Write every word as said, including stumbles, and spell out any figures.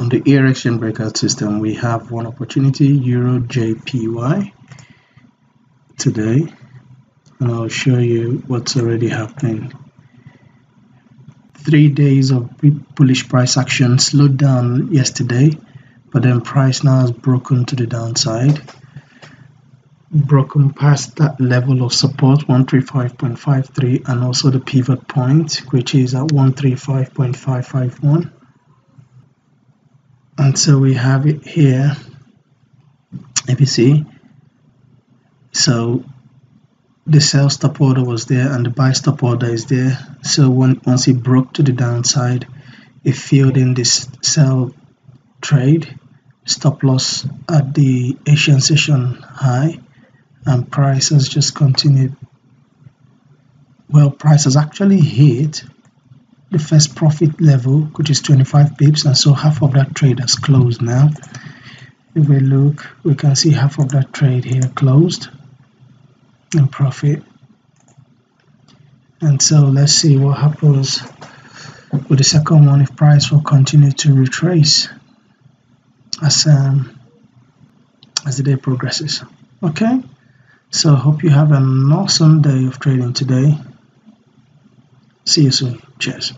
On the ERXGen breakout system, we have one opportunity, Euro J P Y, today, and I'll show you what's already happening. Three days of bullish price action, slowed down yesterday, but then price now has broken to the downside, broken past that level of support one thirty-five point five three, and also the pivot point, which is at one thirty-five point five five one. And so we have it here, if you see. So the sell stop order was there and the buy stop order is there. So when, once it broke to the downside, it filled in this sell trade, stop loss at the Asian session high, and price has just continued. Well, price has actually hit the first profit level, which is twenty-five pips, and so half of that trade has closed now. If we look, we can see half of that trade here closed in profit. And so let's see what happens with the second one, if price will continue to retrace as um, as the day progresses. Okay, so hope you have an awesome day of trading today. See you soon. Cheers.